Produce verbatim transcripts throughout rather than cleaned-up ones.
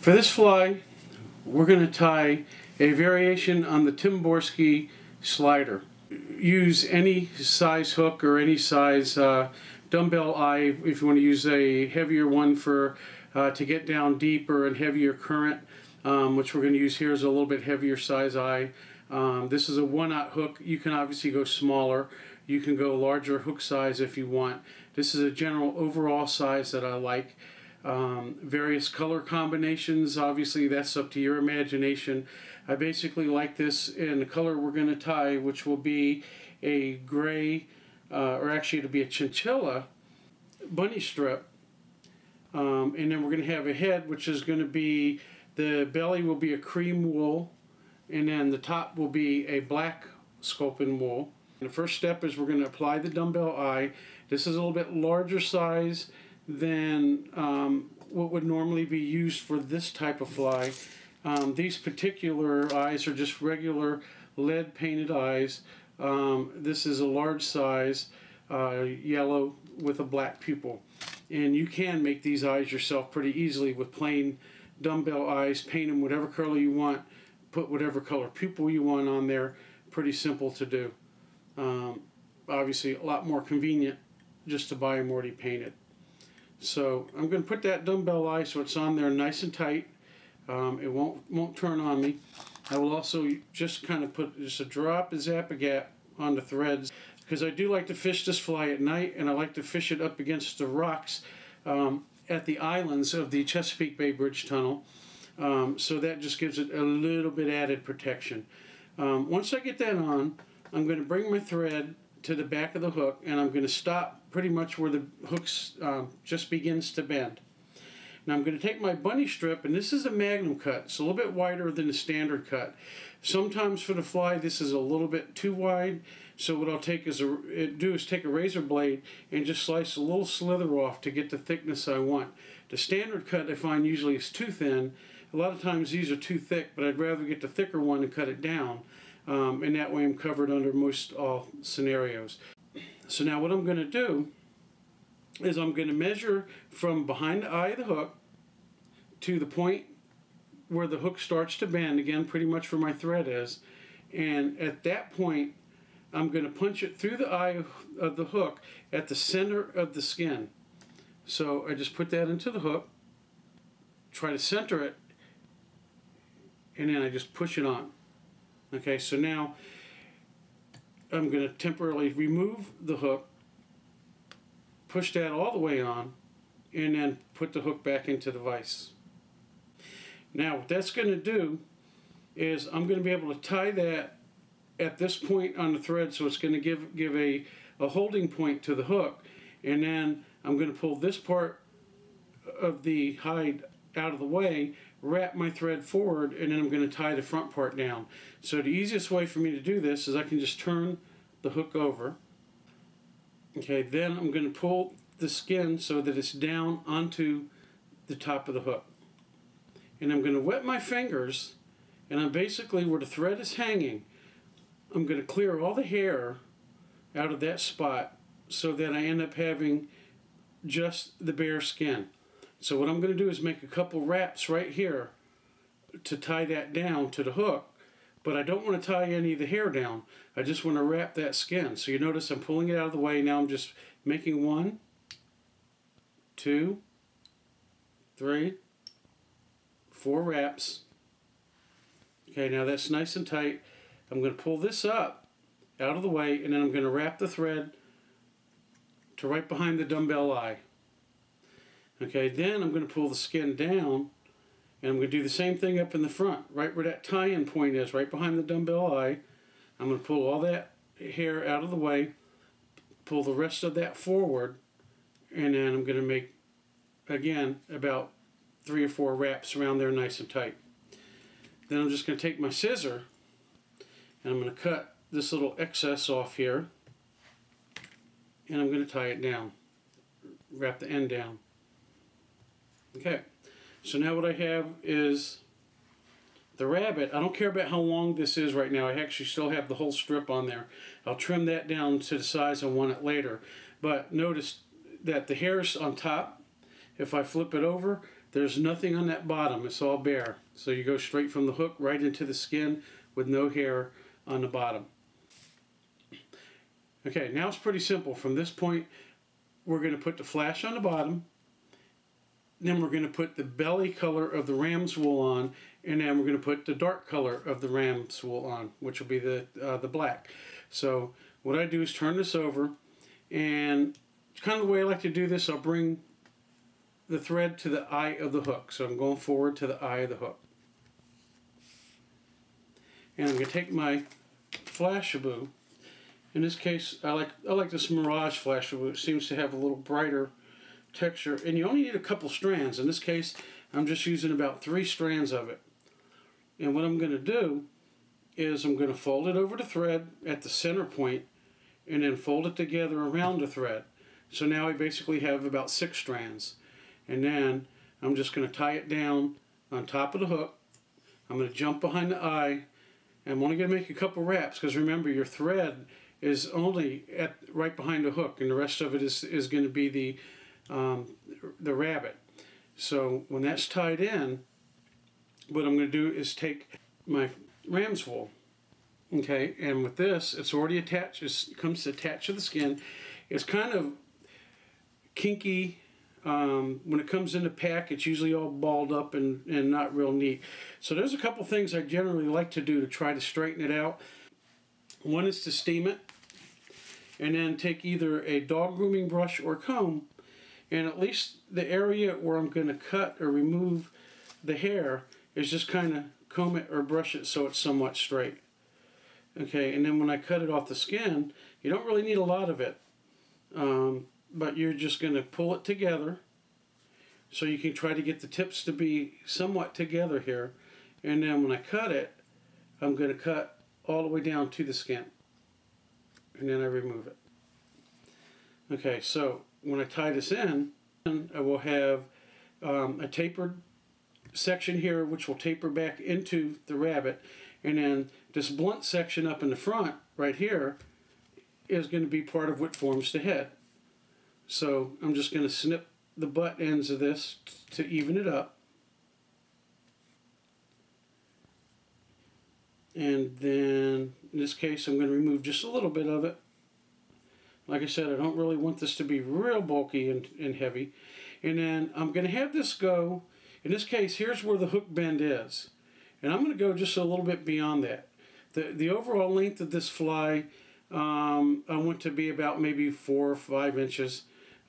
For this fly, we're going to tie a variation on the Tim Borski slider. Use any size hook or any size uh, dumbbell eye if you want to use a heavier one for uh, to get down deeper and heavier current, um, which we're going to use here is a little bit heavier size eye. Um, this is a one-aught hook. You can obviously go smaller. You can go larger hook size if you want. This is a general overall size that I like. Um, various color combinations, obviously that's up to your imagination. I basically like this in the color we're going to tie, which will be a gray, uh, or actually it'll be a chinchilla bunny strip. Um, and then we're going to have a head, which is going to be, the belly will be a cream wool, and then the top will be a black sculpin wool. And the first step is we're going to apply the dumbbell eye. This is a little bit larger size than um, what would normally be used for this type of fly. Um, these particular eyes are just regular lead painted eyes. Um, this is a large size, uh, yellow with a black pupil. And you can make these eyes yourself pretty easily with plain dumbbell eyes. Paint them whatever color you want, put whatever color pupil you want on there. Pretty simple to do. Um, obviously a lot more convenient just to buy them already painted. So I'm going to put that dumbbell eye so it's on there nice and tight. Um, it won't won't turn on me. I will also just kind of put just a drop of zap-a-gap on the threads, because I do like to fish this fly at night, and I like to fish it up against the rocks um, at the islands of the Chesapeake Bay Bridge Tunnel. Um, so that just gives it a little bit added protection. Um, once I get that on, I'm going to bring my thread to the back of the hook, and I'm going to stop pretty much where the hooks uh, just begins to bend. Now I'm going to take my bunny strip, and this is a magnum cut. It's a little bit wider than the standard cut. Sometimes for the fly this is a little bit too wide, so what I'll take is a, it do is take a razor blade and just slice a little slither off to get the thickness I want. The standard cut I find usually is too thin. A lot of times these are too thick, but I'd rather get the thicker one and cut it down. Um, and that way I'm covered under most all scenarios. So now what I'm going to do is I'm going to measure from behind the eye of the hook to the point where the hook starts to bend, again pretty much where my thread is, and at that point I'm going to punch it through the eye of the hook at the center of the skin. So I just put that into the hook, try to center it, and then I just push it on. Okay, so now I'm going to temporarily remove the hook, push that all the way on, and then put the hook back into the vise. Now what that's going to do is I'm going to be able to tie that at this point on the thread, so it's going to give, give a, a holding point to the hook, and then I'm going to pull this part of the hide out of the way, wrap my thread forward, and then I'm going to tie the front part down. So the easiest way for me to do this is I can just turn the hook over. Okay, then I'm going to pull the skin so that it's down onto the top of the hook. And I'm going to wet my fingers, and I'm basically where the thread is hanging, I'm going to clear all the hair out of that spot so that I end up having just the bare skin. So what I'm going to do is make a couple wraps right here to tie that down to the hook, but I don't want to tie any of the hair down. I just want to wrap that skin. So you notice I'm pulling it out of the way. Now I'm just making one, two, three, four wraps. Okay, now that's nice and tight. I'm going to pull this up out of the way, and then I'm going to wrap the thread to right behind the dumbbell eye. Okay, then I'm going to pull the skin down, and I'm going to do the same thing up in the front, right where that tie-in point is, right behind the dumbbell eye. I'm going to pull all that hair out of the way, pull the rest of that forward, and then I'm going to make, again, about three or four wraps around there nice and tight. Then I'm just going to take my scissor, and I'm going to cut this little excess off here, and I'm going to tie it down, wrap the end down. Okay, so now what I have is the rabbit. I don't care about how long this is right now. I actually still have the whole strip on there. I'll trim that down to the size I want it later. But notice that the hair's on top. If I flip it over, There's nothing on that bottom, it's all bare. So you go straight from the hook right into the skin with no hair on the bottom. Okay, now it's pretty simple. From this point, we're going to put the flash on the bottom, then we're going to put the belly color of the ram's wool on, and then we're going to put the dark color of the ram's wool on, which will be the, uh, the black. So what I do is turn this over, and kind of the way I like to do this, I'll bring the thread to the eye of the hook. So I'm going forward to the eye of the hook. And I'm going to take my Flashaboo. In this case, I like I like this Mirage Flashaboo. It seems to have a little brighter texture, and you only need a couple strands. In this case, I'm just using about three strands of it. And what I'm going to do is I'm going to fold it over the thread at the center point, and then fold it together around the thread. So now I basically have about six strands. And then I'm just going to tie it down on top of the hook. I'm going to jump behind the eye. I'm only going to make a couple wraps, because remember, your thread is only at right behind the hook, and the rest of it is, is going to be the um, the rabbit. So when that's tied in, what I'm going to do is take my ram's wool. Okay, and with this, it's already attached. It comes attached to the skin. It's kind of kinky. Um, when it comes in the pack, it's usually all balled up and, and not real neat. So there's a couple things I generally like to do to try to straighten it out. One is to steam it, and then take either a dog grooming brush or comb, and at least the area where I'm going to cut or remove the hair is just kind of comb it or brush it so it's somewhat straight. Okay, and then when I cut it off the skin, you don't really need a lot of it. Um, but you're just going to pull it together so you can try to get the tips to be somewhat together here, and then when I cut it, I'm going to cut all the way down to the skin, and then I remove it. Okay, so when I tie this in, I will have um, a tapered section here which will taper back into the rabbit, and then this blunt section up in the front right here is going to be part of what forms the head. So I'm just going to snip the butt ends of this to even it up. And then in this case, I'm going to remove just a little bit of it. Like I said, I don't really want this to be real bulky and, and heavy. And then I'm going to have this go, in this case, here's where the hook bend is. And I'm going to go just a little bit beyond that. The, the overall length of this fly, um, I want to be about maybe four or five inches.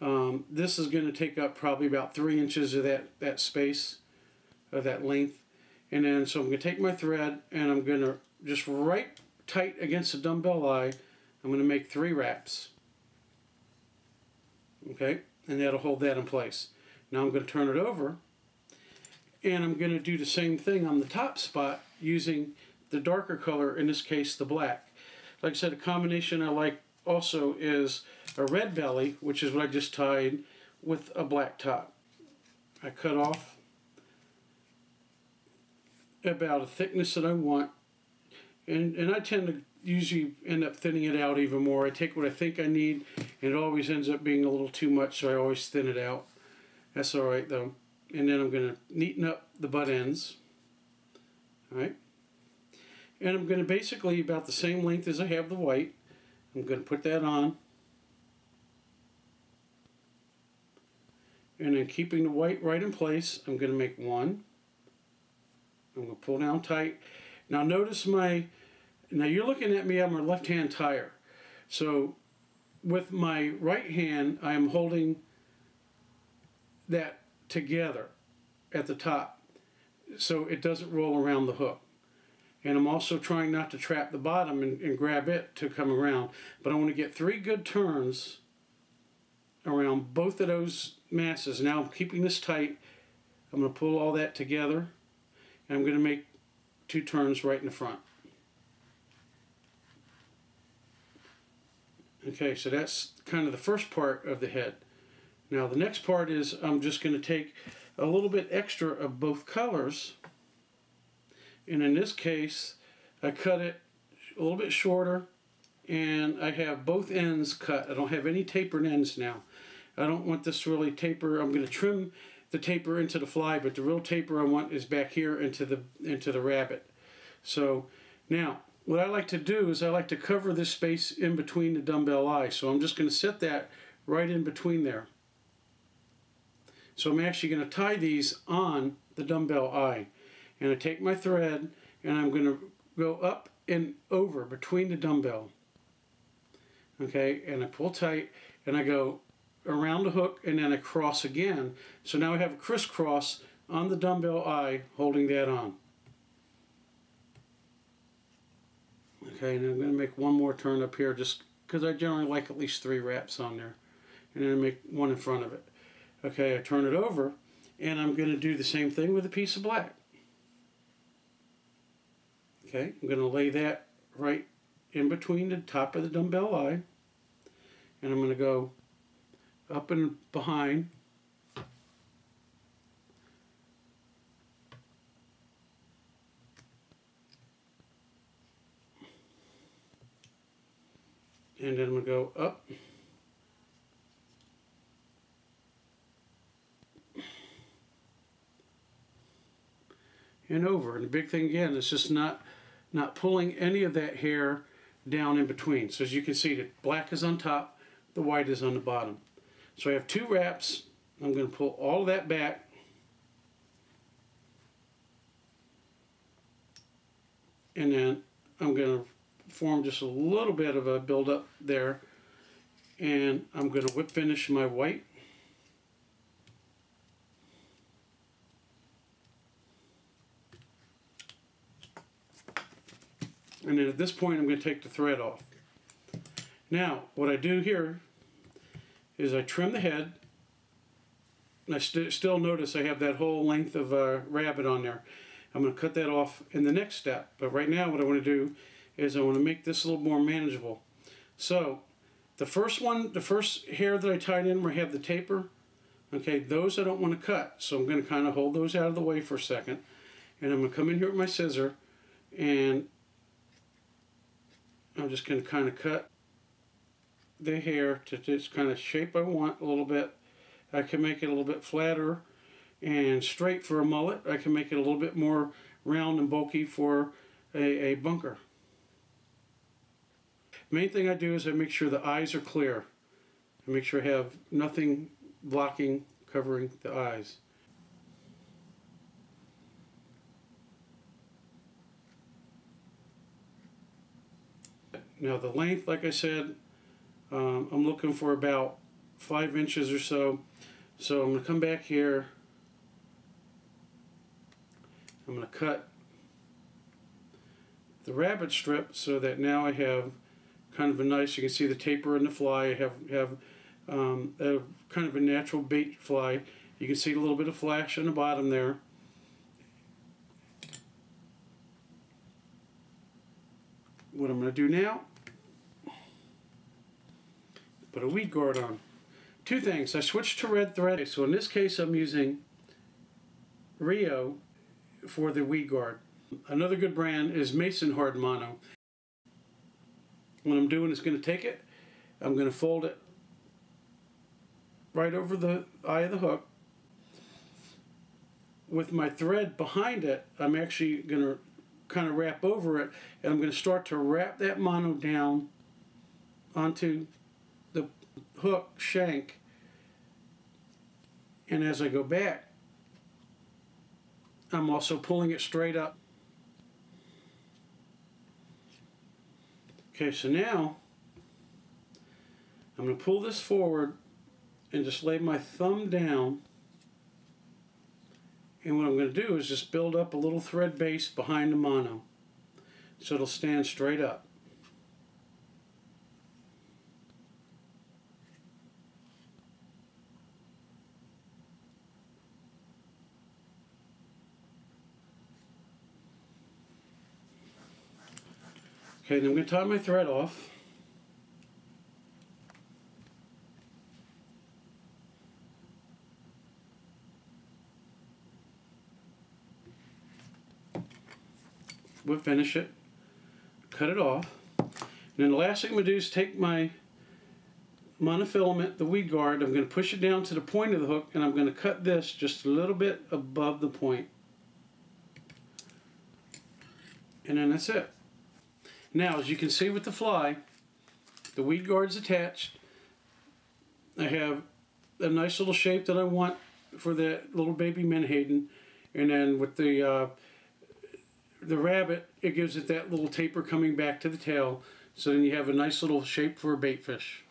Um, this is going to take up probably about three inches of that, that space, of that length. And then, so I'm going to take my thread, and I'm going to just right tight against the dumbbell eye, I'm going to make three wraps. Okay, and that'll hold that in place. Now I'm going to turn it over, and I'm going to do the same thing on the top spot using the darker color, in this case the black. Like I said, a combination I like also is a red belly, which is what I just tied, with a black top. I cut off about a thickness that I want, and, and I tend to usually end up thinning it out even more. I take what I think I need, and it always ends up being a little too much, so I always thin it out. That's alright though. And then I'm going to neaten up the butt ends. Alright. And I'm going to basically about the same length as I have the white. I'm going to put that on. And then keeping the white right in place, I'm going to make one. I'm going to pull down tight. Now notice my, now you're looking at me, I'm a left hand tire. So with my right hand, I am holding that together at the top so it doesn't roll around the hook. And I'm also trying not to trap the bottom and, and grab it to come around. But I want to get three good turns around both of those masses. Now I'm keeping this tight. I'm going to pull all that together. I'm going to make two turns right in the front. Okay, so that's kind of the first part of the head. Now the next part is I'm just going to take a little bit extra of both colors, and in this case I cut it a little bit shorter, and I have both ends cut. I don't have any tapered ends now. I don't want this really taper. I'm going to trim the taper into the fly, but the real taper I want is back here into the into the rabbit. So now what I like to do is I like to cover this space in between the dumbbell eye. So I'm just going to set that right in between there. So I'm actually going to tie these on the dumbbell eye. And I take my thread and I'm going to go up and over between the dumbbell. Okay, and I pull tight and I go around the hook and then I cross again. So now I have a crisscross on the dumbbell eye holding that on. Okay, and I'm going to make one more turn up here just because I generally like at least three wraps on there. And then I make one in front of it. Okay, I turn it over and I'm going to do the same thing with a piece of black. Okay, I'm going to lay that right in between the top of the dumbbell eye. And I'm going to go up and behind. And then I'm going to go up. And over. And the big thing again is just not, not pulling any of that hair down in between. So as you can see, the black is on top, the white is on the bottom. So I have two wraps. I'm going to pull all of that back. And then I'm going to form just a little bit of a buildup there. And I'm going to whip finish my white. And then at this point I'm going to take the thread off. Now what I do here is I trim the head, and I st still notice I have that whole length of uh, rabbit on there. I'm going to cut that off in the next step, but right now what I want to do is I want to make this a little more manageable. So the first one, the first hair that I tied in where I have the taper, okay, those I don't want to cut, so I'm going to kind of hold those out of the way for a second, and I'm going to come in here with my scissor, and I'm just going to kind of cut the hair to this kind of shape I want a little bit. I can make it a little bit flatter and straight for a mullet. I can make it a little bit more round and bulky for a, a bunker. Main thing I do is I make sure the eyes are clear. I make sure I have nothing blocking, covering the eyes. Now the length, like I said, um, I'm looking for about five inches or so. So I'm going to come back here. I'm going to cut the rabbit strip so that now I have kind of a nice, you can see the taper and the fly. I have, have um, a kind of a natural bait fly. You can see a little bit of flash on the bottom there. What I'm going to do now, put a weed guard on. Two things. I switched to red thread. So in this case I'm using Rio for the weed guard. Another good brand is Mason Hard Mono. What I'm doing is going to take it, I'm going to fold it right over the eye of the hook. With my thread behind it, I'm actually going to kind of wrap over it, and I'm going to start to wrap that mono down onto the hook shank, and as I go back I'm also pulling it straight up. Okay, so now I'm going to pull this forward and just lay my thumb down. And what I'm going to do is just build up a little thread base behind the mono so it'll stand straight up. Okay, then I'm going to tie my thread off. We'll finish it, cut it off, and then the last thing I'm going to do is take my monofilament, the weed guard, I'm going to push it down to the point of the hook, and I'm going to cut this just a little bit above the point. And then that's it. Now, as you can see with the fly, the weed guard's attached. I have a nice little shape that I want for that little baby menhaden, and then with the uh, the rabbit, it gives it that little taper coming back to the tail, so then you have a nice little shape for a bait fish.